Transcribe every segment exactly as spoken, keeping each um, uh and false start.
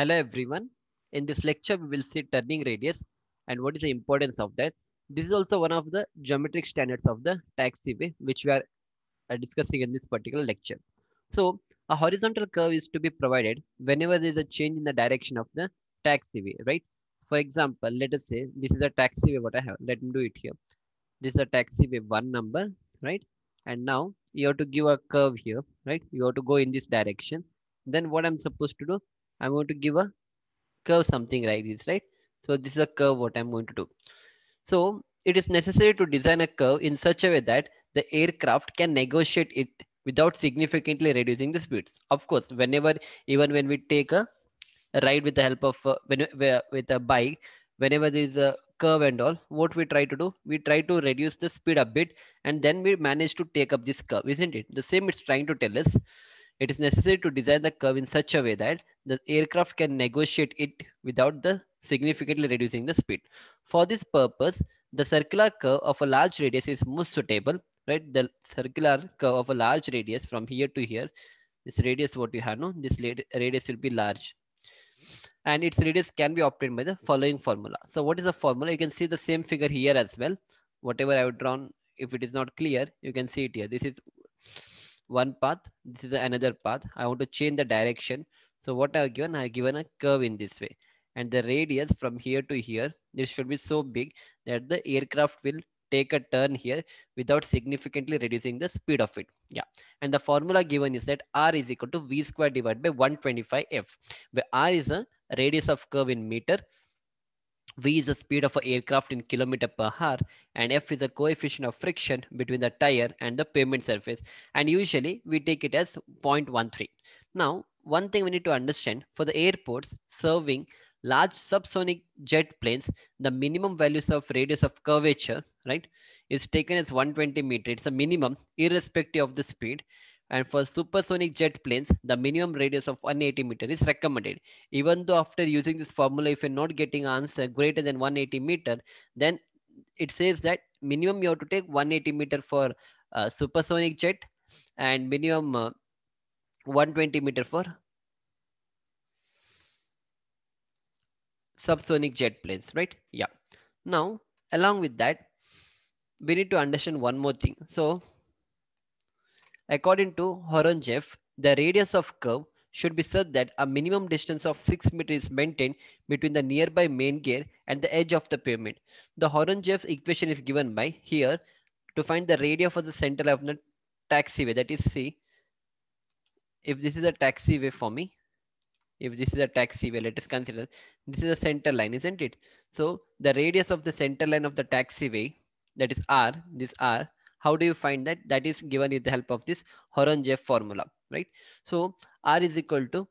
Hello everyone. In this lecture, we will see turning radius and what is the importance of that. This is also one of the geometric standards of the taxiway, which we are discussing in this particular lecture. So a horizontal curve is to be provided whenever there is a change in the direction of the taxiway, right? For example, let us say this is a taxiway what I have. Let me do it here. This is a taxiway one number, right? And now you have to give a curve here, right? You have to go in this direction. Then what I'm supposed to do? I'm going to give a curve something like this, right? So this is a curve what I'm going to do. So it is necessary to design a curve in such a way that the aircraft can negotiate it without significantly reducing the speed. Of course, whenever, even when we take a ride with the help of uh, when, with a bike, whenever there is a curve and all, what we try to do, we try to reduce the speed a bit and then we manage to take up this curve, isn't it? The same it's trying to tell us. It is necessary to design the curve in such a way that the aircraft can negotiate it without the significantly reducing the speed. For this purpose, the circular curve of a large radius is most suitable, right? The circular curve of a large radius from here to here, this radius what you have, no? This radius will be large. And its radius can be obtained by the following formula. So what is the formula? You can see the same figure here as well. Whatever I have drawn, if it is not clear, you can see it here. This is one path, this is another path. I want to change the direction. So what I have given, I have given a curve in this way. And the radius from here to here, this should be so big that the aircraft will take a turn here without significantly reducing the speed of it. Yeah. And the formula given is that R is equal to V square divided by one twenty-five F, where R is a radius of curve in meter, V is the speed of an aircraft in kilometer per hour, and F is the coefficient of friction between the tire and the pavement surface. And usually we take it as zero point one three. Now, one thing we need to understand, for the airports serving large subsonic jet planes, the minimum values of radius of curvature, right, is taken as one hundred twenty meters. It's a minimum irrespective of the speed. And for supersonic jet planes, the minimum radius of one hundred eighty meters is recommended. Even though after using this formula, if you're not getting answer greater than one hundred eighty meters, then it says that minimum you have to take one hundred eighty meters for uh, supersonic jet and minimum uh, one hundred twenty meters for subsonic jet planes, right? Yeah. Now, along with that, we need to understand one more thing. So, according to Horonjeff, the radius of curve should be such that a minimum distance of six meters is maintained between the nearby main gear and the edge of the pavement. The Horonjeff equation is given by here to find the radius of the center of the taxiway. That is, see, if this is a taxiway for me, if this is a taxiway, let us consider this is a center line, isn't it? So the radius of the center line of the taxiway, that is R, this R, how do you find that? That is given with the help of this Horonjeff formula, right? So R is equal to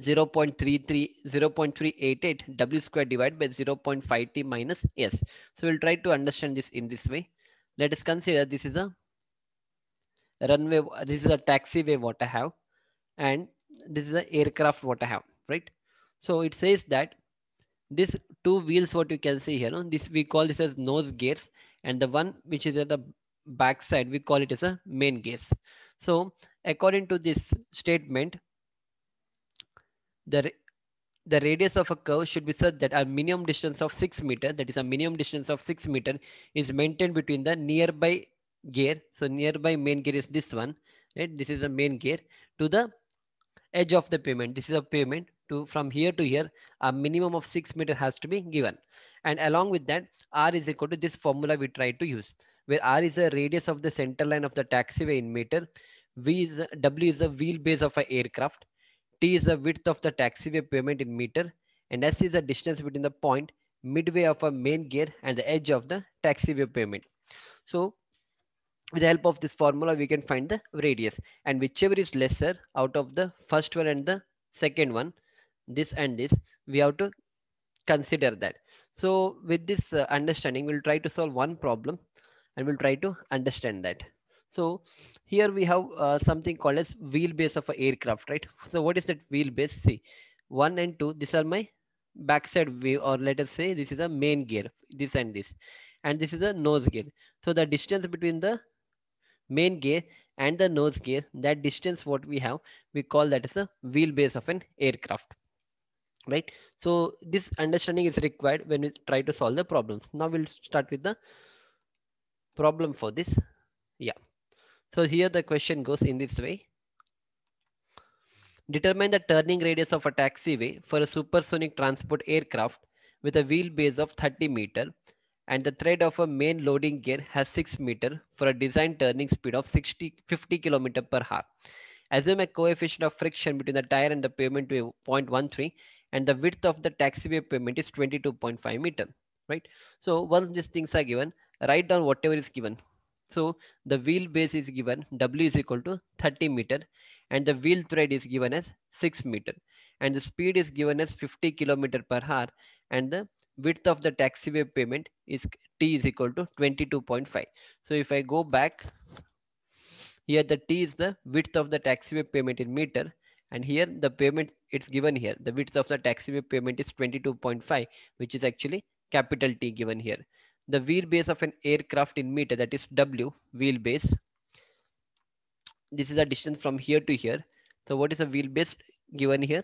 zero point three three zero point three eight eight W square divided by zero point five T minus S. So we'll try to understand this in this way. Let us consider this is a runway, this is a taxiway what I have, and this is the aircraft what I have, right? So it says that this two wheels what you can see here, no? This we call this as nose gears, and the one which is at the backside, we call it as a main gears. So according to this statement, the, the radius of a curve should be such that a minimum distance of six meters, that is a minimum distance of six meters, is maintained between the nearby gear. So nearby main gear is this one, right? This is the main gear to the edge of the pavement. This is a pavement to from here to here, a minimum of six meters has to be given. And along with that, R is equal to this formula we try to use, where R is the radius of the center line of the taxiway in meter, V is, W is the wheelbase of an aircraft, T is the width of the taxiway pavement in meter, and S is the distance between the point midway of a main gear and the edge of the taxiway pavement. So with the help of this formula, we can find the radius, and whichever is lesser out of the first one and the second one, this and this, we have to consider that. So with this uh, understanding, we'll try to solve one problem and we'll try to understand that. So here we have uh, something called as wheelbase of an aircraft, right? So what is that wheelbase? See, one and two, these are my backside wheel, or let us say this is a main gear, this and this, and this is a nose gear. So the distance between the main gear and the nose gear, that distance what we have, we call that as a wheelbase of an aircraft. right? So this understanding is required when we try to solve the problems. Now we'll start with the problem for this. Yeah. So here the question goes in this way. Determine the turning radius of a taxiway for a supersonic transport aircraft with a wheelbase of thirty meter and the thread of a main loading gear has six meter for a design turning speed of sixty, fifty kilometer per hour. Assume a coefficient of friction between the tire and the pavement to zero point one three and the width of the taxiway pavement is twenty-two point five meter, right? So once these things are given, write down whatever is given. So the wheelbase is given, W is equal to thirty meter. And the wheel thread is given as six meter and the speed is given as fifty kilometer per hour and the width of the taxiway pavement is T is equal to twenty-two point five. So if I go back here, the T is the width of the taxiway pavement in meter and here the pavement it's given here. The width of the taxiway pavement is twenty-two point five, which is actually capital T given here. The wheelbase of an aircraft in meter, that is W wheelbase. This is a distance from here to here. So what is the wheelbase given here?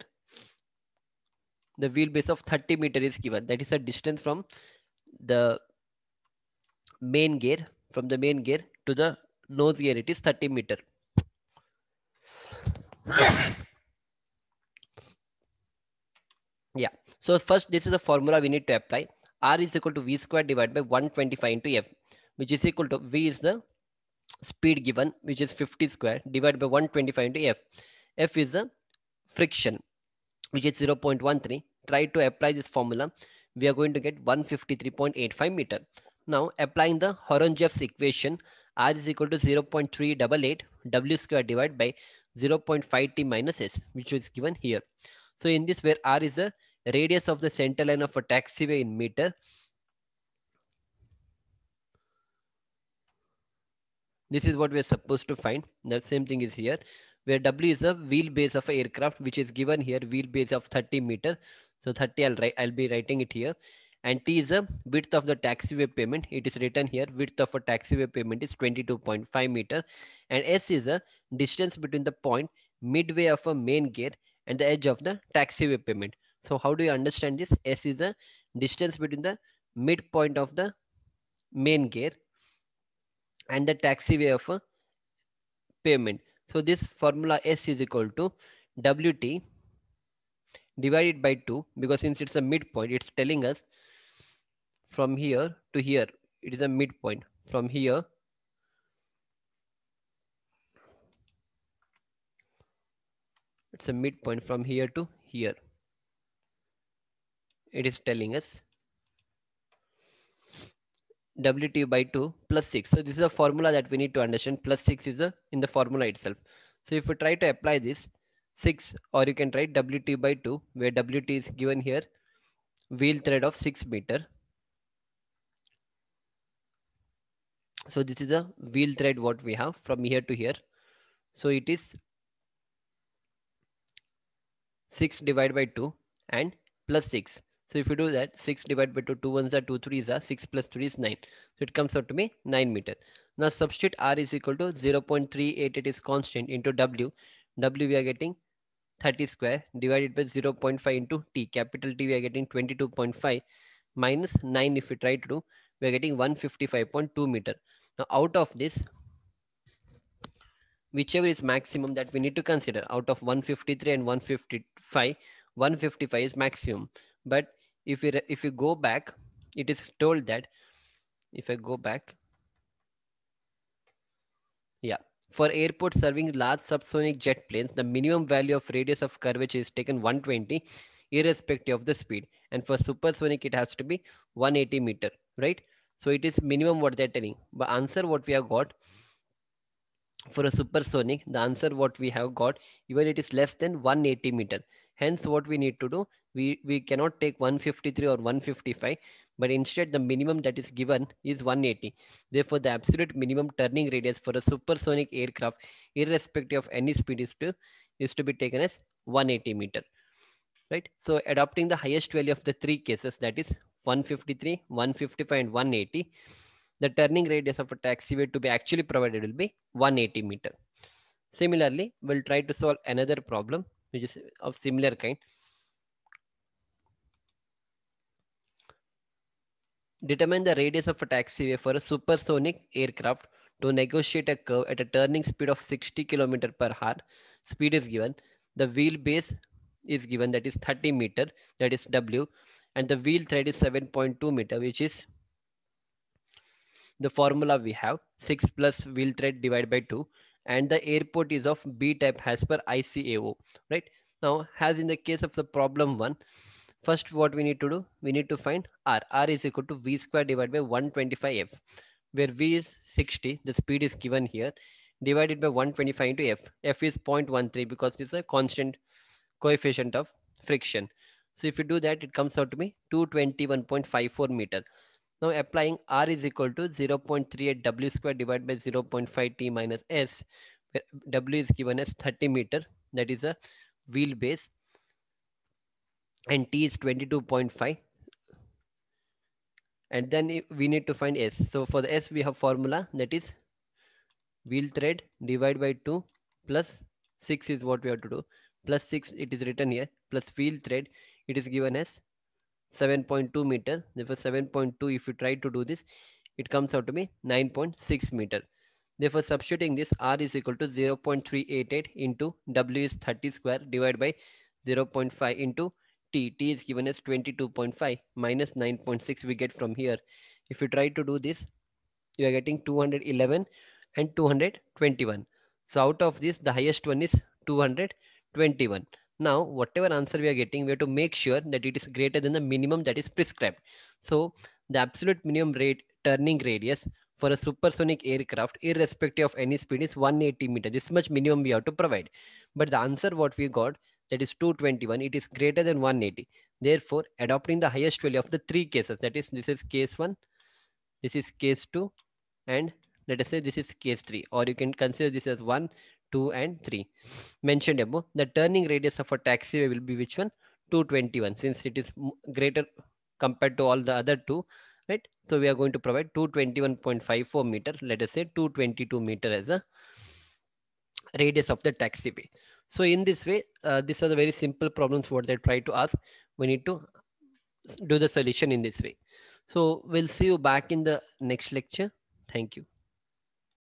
The wheelbase of thirty meter is given. That is a distance from the main gear, from the main gear to the nose gear. It is thirty meter. Yeah. So first, this is the formula we need to apply. R is equal to V squared divided by one twenty-five into F, which is equal to V is the speed given, which is fifty squared divided by one twenty-five into F. F is the friction, which is zero point one three. Try to apply this formula. We are going to get one fifty-three point eight five meter. Now applying the Horonjeff's equation, R is equal to zero point three eight eight W squared divided by zero point five T minus S, which is given here. So in this, where R is the radius of the center line of a taxiway in meter, this is what we are supposed to find. The same thing is here, where W is the wheelbase of an aircraft, which is given here, wheelbase of thirty meter. So thirty, I'll, write, I'll be writing it here. And T is the width of the taxiway pavement. It is written here, width of a taxiway pavement is twenty-two point five meter. And S is the distance between the point midway of a main gear and the edge of the taxiway pavement. So how do you understand this? S is the distance between the midpoint of the main gear and the taxiway of a pavement. So this formula S is equal to W T divided by two, because since it's a midpoint, it's telling us from here to here, it is a midpoint from here. It's a midpoint from here to here. It is telling us W T by two plus six. So this is a formula that we need to understand. Plus six is a, in the formula itself. So if you try to apply this six, or you can write W T by two, where W T is given here, wheel thread of six meter. So this is a wheel thread what we have from here to here. So it is six divided by two and plus six. So if you do that, six divided by two, two ones are two, threes are six plus three is nine. So it comes out to be nine meter. Now substitute R is equal to zero point three eight eight, it is constant, into W. W we are getting thirty square divided by zero point five into T. Capital T we are getting twenty-two point five minus nine. If we try to do, we are getting one fifty-five point two meter. Now out of this, whichever is maximum that we need to consider, out of one fifty-three and one fifty-five, one fifty-five is maximum. But if you if you go back, it is told that if I go back, yeah, for airport serving large subsonic jet planes, the minimum value of radius of curvature is taken one twenty, irrespective of the speed. And for supersonic, it has to be one eighty meter, right? So it is minimum what they're telling. But answer what we have got for a supersonic, the answer what we have got, even it is less than one eighty meter. Hence, what we need to do, we, we cannot take one fifty-three or one fifty-five, but instead the minimum that is given is one eighty. Therefore, the absolute minimum turning radius for a supersonic aircraft, irrespective of any speed, is to, is to be taken as one eighty meter, right? So adopting the highest value of the three cases, that is one fifty-three, one fifty-five and one eighty, the turning radius of a taxiway to be actually provided will be one eighty meter. Similarly, we'll try to solve another problem which is of similar kind. Determine the radius of a taxiway for a supersonic aircraft to negotiate a curve at a turning speed of sixty kilometers per hour. Speed is given. The wheelbase is given, that is thirty meter, that is W, and the wheel thread is seven point two meter, which is the formula we have, six plus wheel thread divided by two, and the airport is of B type as per I C A O, right? Now, as in the case of the problem one, first what we need to do, we need to find R. R is equal to V square divided by one twenty-five F, where V is sixty, the speed is given here, divided by one twenty-five into F. F is zero point one three because it's a constant coefficient of friction. So if you do that, it comes out to be two twenty-one point five four meter. Now applying R is equal to zero point three eight W square divided by zero point five T minus S, where W is given as thirty meter, that is a wheelbase, and T is twenty-two point five, and then we need to find S. So for the S we have formula, that is wheel thread divided by two plus six is what we have to do, plus six it is written here, plus wheel thread, it is given as seven point two meter, therefore seven point two, if you try to do this, it comes out to be nine point six meter. Therefore substituting this, R is equal to zero point three eight eight into W is thirty square divided by zero point five into T. T is given as twenty-two point five minus nine point six we get from here. If you try to do this, you are getting two hundred eleven and two hundred twenty-one. So out of this, the highest one is two hundred twenty-one. Now, whatever answer we are getting, we have to make sure that it is greater than the minimum that is prescribed. So the absolute minimum rate turning radius for a supersonic aircraft, irrespective of any speed, is one hundred eighty meter. This much minimum we have to provide. But the answer what we got, that is two twenty-one, it is greater than one hundred eighty. Therefore, adopting the highest value of the three cases, that is, this is case one, this is case two, and let us say this is case three, or you can consider this as one, two, and three. Mentioned above, the turning radius of a taxiway will be which one? two twenty-one, since it is greater compared to all the other two, right? So we are going to provide two twenty-one point five four meter, let us say two twenty-two meter as a radius of the taxiway. So in this way, uh, these are the very simple problems what they try to ask. We need to do the solution in this way. So we'll see you back in the next lecture. Thank you.